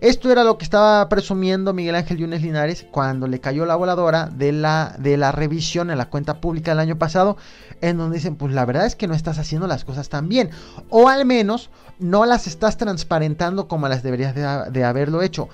Esto era lo que estaba presumiendo Miguel Ángel Yunes Linares cuando le cayó la voladora de la revisión en la cuenta pública del año pasado, en donde dicen, pues la verdad es que no estás haciendo las cosas tan bien, o al menos no las estás transparentando como las deberías de haberlo hecho.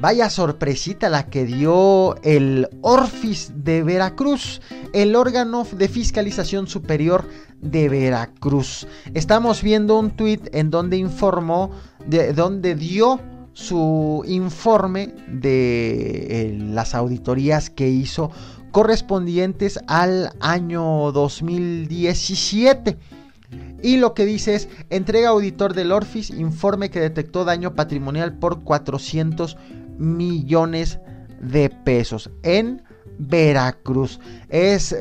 Vaya sorpresita la que dio el Orfis de Veracruz, el órgano de fiscalización superior de Veracruz. Estamos viendo un tuit en donde informó, donde dio su informe de las auditorías que hizo correspondientes al año 2017. Y lo que dice es: entrega auditor del Orfis informe que detectó daño patrimonial por 400 millones de pesos en Veracruz. Es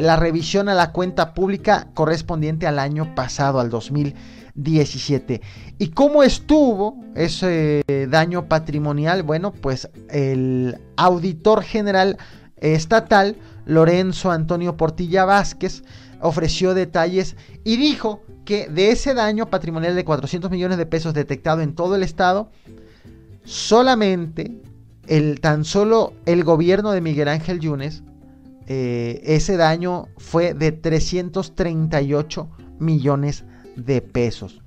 la revisión a la cuenta pública correspondiente al año pasado, al 2017. ¿Y cómo estuvo ese daño patrimonial? Bueno, pues el auditor general estatal, Lorenzo Antonio Portilla Vázquez, ofreció detalles y dijo que de ese daño patrimonial de 400 millones de pesos detectado en todo el estado, solamente tan solo el gobierno de Miguel Ángel Yunes, ese daño fue de 338 millones de pesos.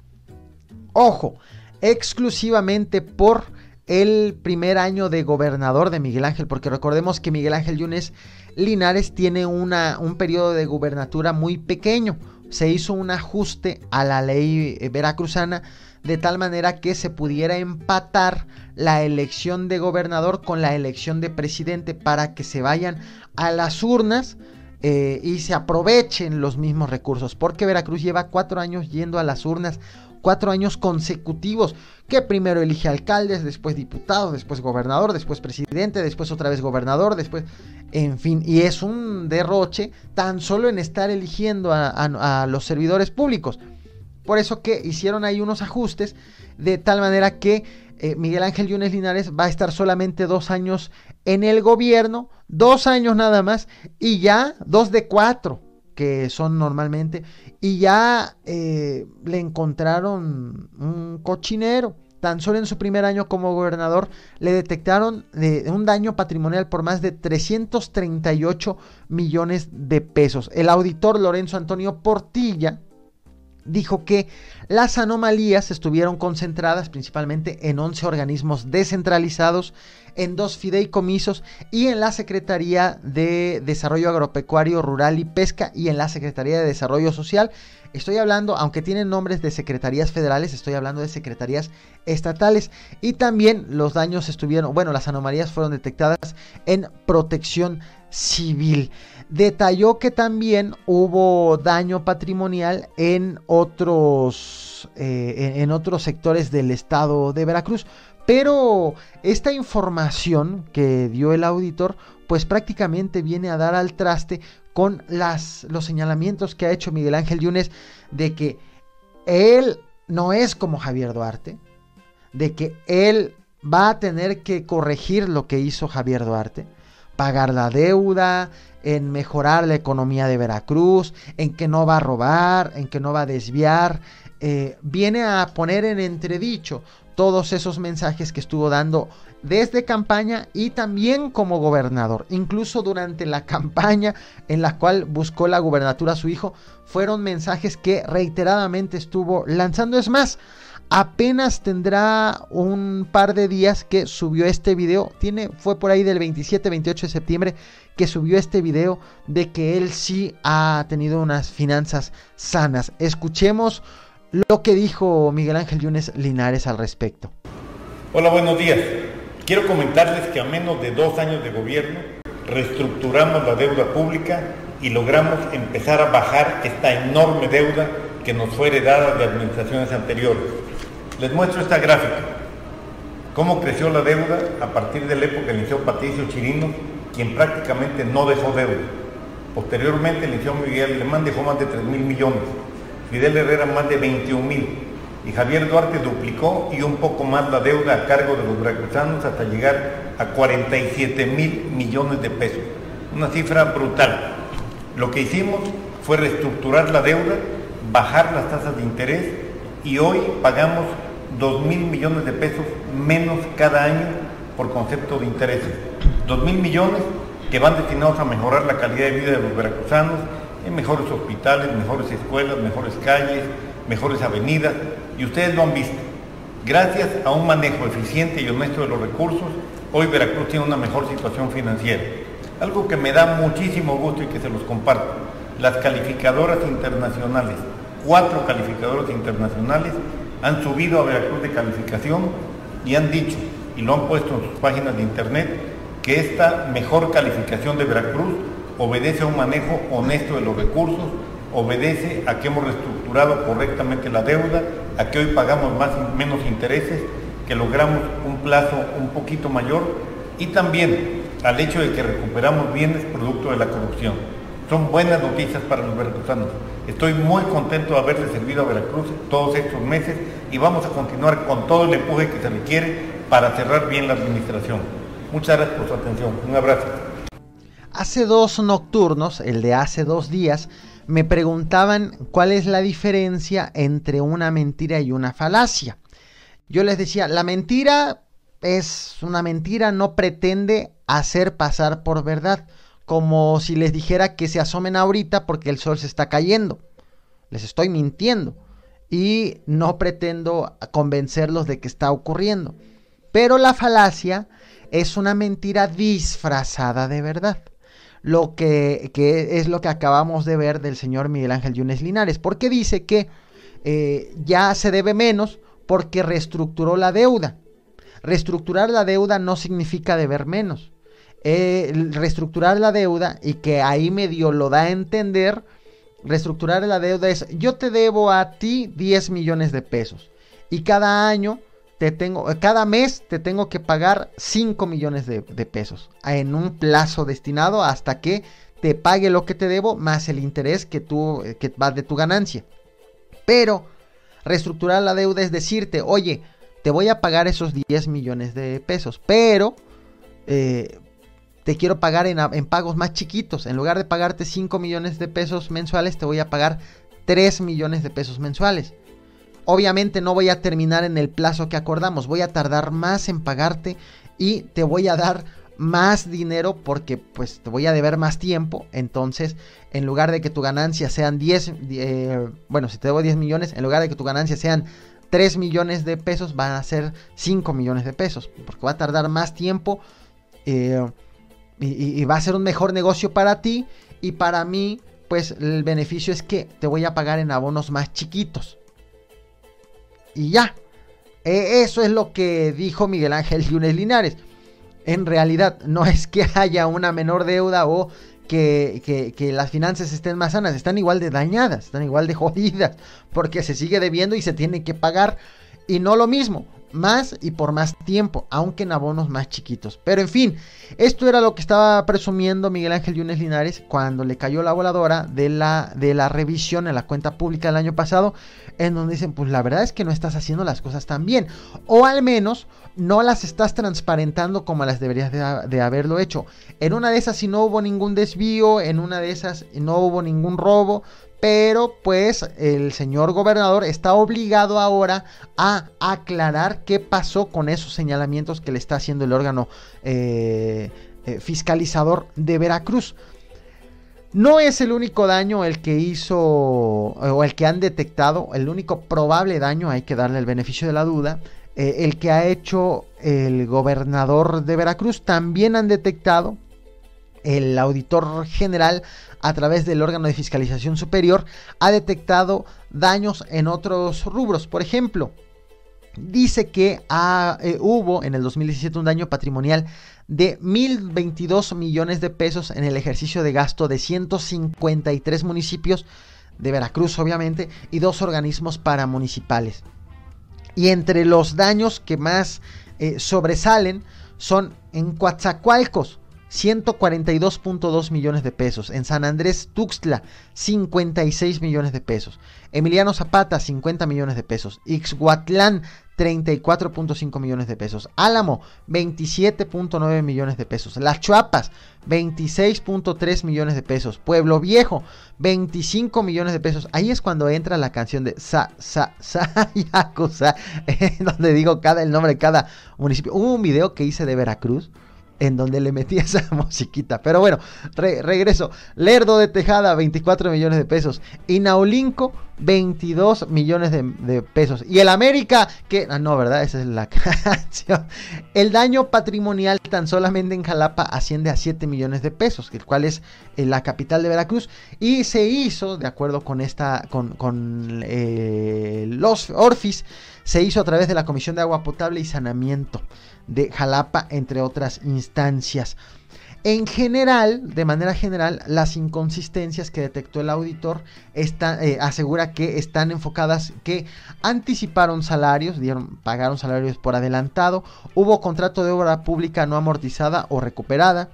Ojo, exclusivamente por el primer año de gobernador de Miguel Ángel, porque recordemos que Miguel Ángel Yunes Linares tiene un periodo de gubernatura muy pequeño. Se hizo un ajuste a la ley veracruzana de tal manera que se pudiera empatar la elección de gobernador con la elección de presidente para que se vayan a las urnas y se aprovechen los mismos recursos, porque Veracruz lleva 4 años yendo a las urnas, 4 años consecutivos, que primero elige alcaldes, después diputados, después gobernador, después presidente, después otra vez gobernador, después, en fin, y es un derroche tan solo en estar eligiendo a los servidores públicos. Por eso que hicieron ahí unos ajustes de tal manera que Miguel Ángel Yunes Linares va a estar solamente 2 años en el gobierno, 2 años nada más, y ya 2 de 4 que son normalmente, y ya le encontraron un cochinero. Tan solo en su primer año como gobernador le detectaron un daño patrimonial por más de 338 millones de pesos. El auditor Lorenzo Antonio Portilla dijo que las anomalías estuvieron concentradas principalmente en 11 organismos descentralizados, en 2 fideicomisos y en la Secretaría de Desarrollo Agropecuario, Rural y Pesca y en la Secretaría de Desarrollo Social. Estoy hablando, aunque tienen nombres de secretarías federales, estoy hablando de secretarías estatales. Y también los daños estuvieron, bueno, las anomalías fueron detectadas en Protección Civil. Detalló que también hubo daño patrimonial en otros sectores del estado de Veracruz. Pero esta información que dio el auditor, pues prácticamente viene a dar al traste con los señalamientos que ha hecho Miguel Ángel Yunes de que él no es como Javier Duarte, de que él va a tener que corregir lo que hizo Javier Duarte, pagar la deuda, en mejorar la economía de Veracruz, en que no va a robar, en que no va a desviar. Viene a poner en entredicho todos esos mensajes que estuvo dando desde campaña y también como gobernador. Incluso durante la campaña en la cual buscó la gubernatura a su hijo, fueron mensajes que reiteradamente estuvo lanzando. Es más, apenas tendrá un par de días que subió este video. Fue por ahí del 27-28 de septiembre que subió este video de que él sí ha tenido unas finanzas sanas. Escuchemos lo que dijo Miguel Ángel Yunes Linares al respecto. Hola, buenos días. Quiero comentarles que a menos de 2 años de gobierno reestructuramos la deuda pública y logramos empezar a bajar esta enorme deuda que nos fue heredada de administraciones anteriores. Les muestro esta gráfica, cómo creció la deuda a partir de la época que inició Patricio Chirinos, quien prácticamente no dejó deuda. Posteriormente inició Miguel Alemán, dejó más de 3,000 millones. Fidel Herrera más de 21,000 y Javier Duarte duplicó y un poco más la deuda a cargo de los veracruzanos hasta llegar a 47,000 millones de pesos. Una cifra brutal. Lo que hicimos fue reestructurar la deuda, bajar las tasas de interés y hoy pagamos 2,000 millones de pesos menos cada año por concepto de intereses. 2,000 millones que van destinados a mejorar la calidad de vida de los veracruzanos en mejores hospitales, mejores escuelas, mejores calles, mejores avenidas, y ustedes lo han visto. Gracias a un manejo eficiente y honesto de los recursos, hoy Veracruz tiene una mejor situación financiera. Algo que me da muchísimo gusto y que se los comparto. Las calificadoras internacionales, 4 calificadoras internacionales, han subido a Veracruz de calificación y han dicho, y lo han puesto en sus páginas de internet, que esta mejor calificación de Veracruz obedece a un manejo honesto de los recursos, obedece a que hemos reestructurado correctamente la deuda, a que hoy pagamos menos intereses, que logramos un plazo un poquito mayor y también al hecho de que recuperamos bienes producto de la corrupción. Son buenas noticias para los veracruzanos. Estoy muy contento de haberle servido a Veracruz todos estos meses y vamos a continuar con todo el empuje que se requiere para cerrar bien la administración. Muchas gracias por su atención. Un abrazo. Hace 2 nocturnos, el de hace 2 días, me preguntaban cuál es la diferencia entre una mentira y una falacia. Yo les decía, la mentira es una mentira, no pretende hacer pasar por verdad, como si les dijera que se asomen ahorita porque el sol se está cayendo. Les estoy mintiendo y no pretendo convencerlos de que está ocurriendo. Pero la falacia es una mentira disfrazada de verdad. Lo que es lo que acabamos de ver del señor Miguel Ángel Yunes Linares, porque dice que ya se debe menos porque reestructuró la deuda. Reestructurar la deuda no significa deber menos. Reestructurar la deuda, y que ahí medio lo da a entender, reestructurar la deuda es: yo te debo a ti 10 millones de pesos y cada mes te tengo que pagar 5 millones de pesos en un plazo destinado hasta que te pague lo que te debo más el interés que va de tu ganancia. Pero reestructurar la deuda es decirte: oye, te voy a pagar esos 10 millones de pesos, pero te quiero pagar en pagos más chiquitos. En lugar de pagarte 5 millones de pesos mensuales, te voy a pagar 3 millones de pesos mensuales. Obviamente no voy a terminar en el plazo que acordamos, voy a tardar más en pagarte y te voy a dar más dinero porque pues te voy a deber más tiempo. Entonces, en lugar de que tu ganancia sean 10, si te debo 10 millones, en lugar de que tu ganancia sean 3 millones de pesos, van a ser 5 millones de pesos, porque va a tardar más tiempo y va a ser un mejor negocio para ti, y para mí pues el beneficio es que te voy a pagar en abonos más chiquitos. Y ya, eso es lo que dijo Miguel Ángel Yunes Linares. En realidad no es que haya una menor deuda o que las finanzas estén más sanas, están igual de dañadas, están igual de jodidas, porque se sigue debiendo y se tiene que pagar, y no lo mismo, más y por más tiempo, aunque en abonos más chiquitos. Pero en fin, esto era lo que estaba presumiendo Miguel Ángel Yunes Linares cuando le cayó la voladora de la revisión en la cuenta pública del año pasado, en donde dicen: pues la verdad es que no estás haciendo las cosas tan bien, o al menos no las estás transparentando como las deberías de haberlo hecho. En una de esas si no hubo ningún desvío, en una de esas no hubo ningún robo, pero pues el señor gobernador está obligado ahora a aclarar qué pasó con esos señalamientos que le está haciendo el órgano fiscalizador de Veracruz. No es el único daño el que hizo o el que han detectado, el único probable daño, hay que darle el beneficio de la duda, el que ha hecho el gobernador de Veracruz. También han detectado el auditor general, a través del órgano de fiscalización superior, ha detectado daños en otros rubros. Por ejemplo, dice que hubo en el 2017 un daño patrimonial de 1,022 millones de pesos en el ejercicio de gasto de 153 municipios de Veracruz, obviamente, y 2 organismos paramunicipales. Y entre los daños que más sobresalen son en Coatzacoalcos, 142.2 millones de pesos. En San Andrés Tuxtla, 56 millones de pesos. Emiliano Zapata, 50 millones de pesos. Ixhuatlán, 34.5 millones de pesos. Álamo, 27.9 millones de pesos. Las Chuapas, 26.3 millones de pesos. Pueblo Viejo, 25 millones de pesos. Ahí es cuando entra la canción de Sayacosa, donde digo el nombre de cada municipio. Hubo un video que hice de Veracruz en donde le metí esa musiquita. Pero bueno, regreso. Lerdo de Tejada, 24 millones de pesos. Y Naolinco, 22 millones de pesos. Y el América, que... Ah, no, ¿verdad? Esa es la canción. El daño patrimonial tan solamente en Jalapa asciende a 7 millones de pesos, el cual es la capital de Veracruz. Y se hizo, de acuerdo con los Orfis, se hizo a través de la Comisión de Agua Potable y Saneamiento de Jalapa, entre otras instancias. En general, de manera general, las inconsistencias que detectó el auditor asegura que están enfocadas que anticiparon salarios, pagaron salarios por adelantado, hubo contrato de obra pública no amortizada o recuperada,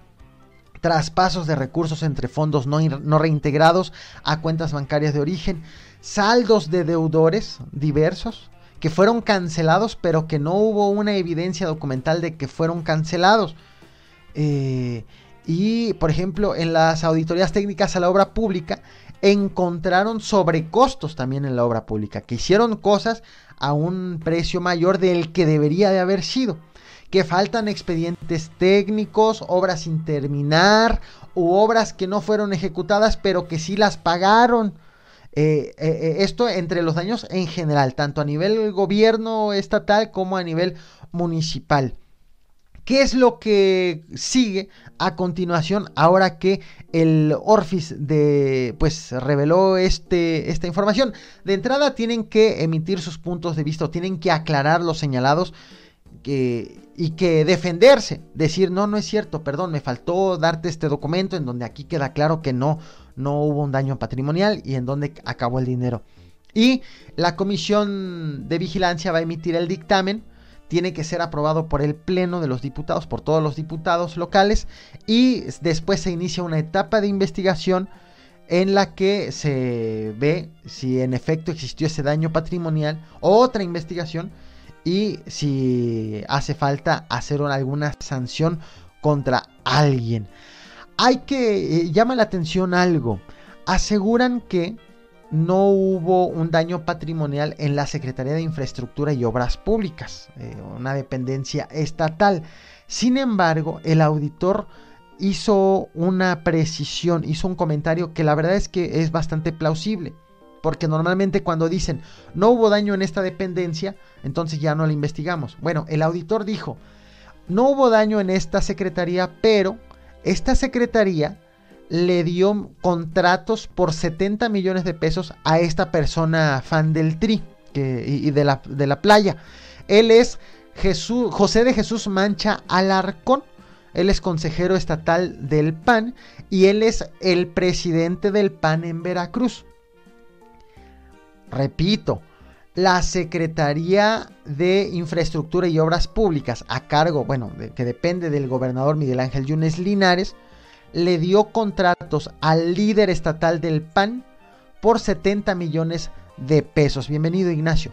traspasos de recursos entre fondos no reintegrados a cuentas bancarias de origen, saldos de deudores diversos que fueron cancelados, pero que no hubo una evidencia documental de que fueron cancelados. Y, por ejemplo, en las auditorías técnicas a la obra pública, encontraron sobrecostos también en la obra pública, que hicieron cosas a un precio mayor del que debería de haber sido, que faltan expedientes técnicos, obras sin terminar, u obras que no fueron ejecutadas, pero que sí las pagaron. Esto entre los daños en general, tanto a nivel gobierno estatal como a nivel municipal. ¿Qué es lo que sigue a continuación ahora que el Orfis reveló esta información? De entrada tienen que emitir sus puntos de vista, tienen que aclarar los señalados y que defenderse, decir no es cierto, perdón, me faltó darte este documento en donde aquí queda claro que no hubo un daño patrimonial y en donde acabó el dinero. Y la comisión de vigilancia va a emitir el dictamen, tiene que ser aprobado por el pleno de los diputados, por todos los diputados locales, y después se inicia una etapa de investigación en la que se ve si en efecto existió ese daño patrimonial, otra investigación, y si hace falta hacer alguna sanción contra alguien. Hay que... llama la atención algo. Aseguran que no hubo un daño patrimonial en la Secretaría de Infraestructura y Obras Públicas, una dependencia estatal. Sin embargo, el auditor hizo una precisión, hizo un comentario que la verdad es que es bastante plausible. Porque normalmente cuando dicen no hubo daño en esta dependencia, entonces ya no la investigamos. Bueno, el auditor dijo no hubo daño en esta secretaría, pero esta secretaría le dio contratos por 70 millones de pesos a esta persona fan del Tri y de la playa. Él es Jesús José de Jesús Mancha Alarcón. Él es consejero estatal del PAN y él es el presidente del PAN en Veracruz. Repito, la Secretaría de Infraestructura y Obras Públicas, a cargo, que depende del gobernador Miguel Ángel Yunes Linares, le dio contratos al líder estatal del PAN por 70 millones de pesos. Bienvenido, Ignacio.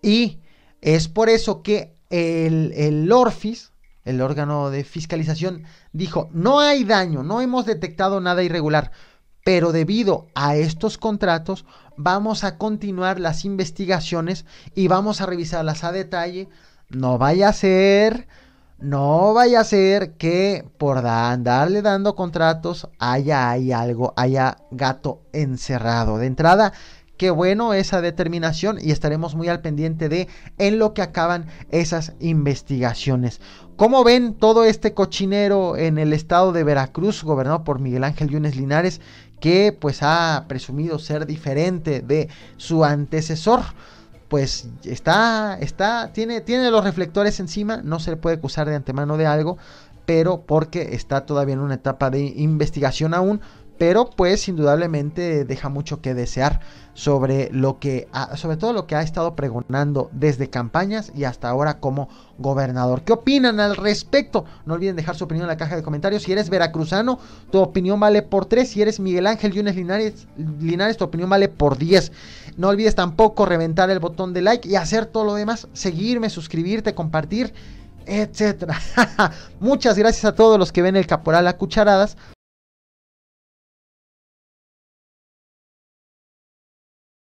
Y es por eso que el Orfis, el órgano de fiscalización, dijo, no hay daño, no hemos detectado nada irregular, pero debido a estos contratos vamos a continuar las investigaciones y vamos a revisarlas a detalle. No vaya a ser que por andarle dando contratos haya gato encerrado. De entrada, qué bueno esa determinación y estaremos muy al pendiente de en lo que acaban esas investigaciones. ¿Cómo ven todo este cochinero en el estado de Veracruz, gobernado por Miguel Ángel Yunes Linares, que pues ha presumido ser diferente de su antecesor? Pues tiene los reflectores encima, no se le puede acusar de antemano de algo, pero porque está todavía en una etapa de investigación aún, pero pues indudablemente deja mucho que desear sobre lo que, sobre todo lo que ha estado pregonando desde campañas y hasta ahora como gobernador. ¿Qué opinan al respecto? No olviden dejar su opinión en la caja de comentarios. Si eres veracruzano, tu opinión vale por 3. Si eres Miguel Ángel Yunes Linares, tu opinión vale por 10. No olvides tampoco reventar el botón de like y hacer todo lo demás, seguirme, suscribirte, compartir, etcétera. Muchas gracias a todos los que ven El Caporal a cucharadas.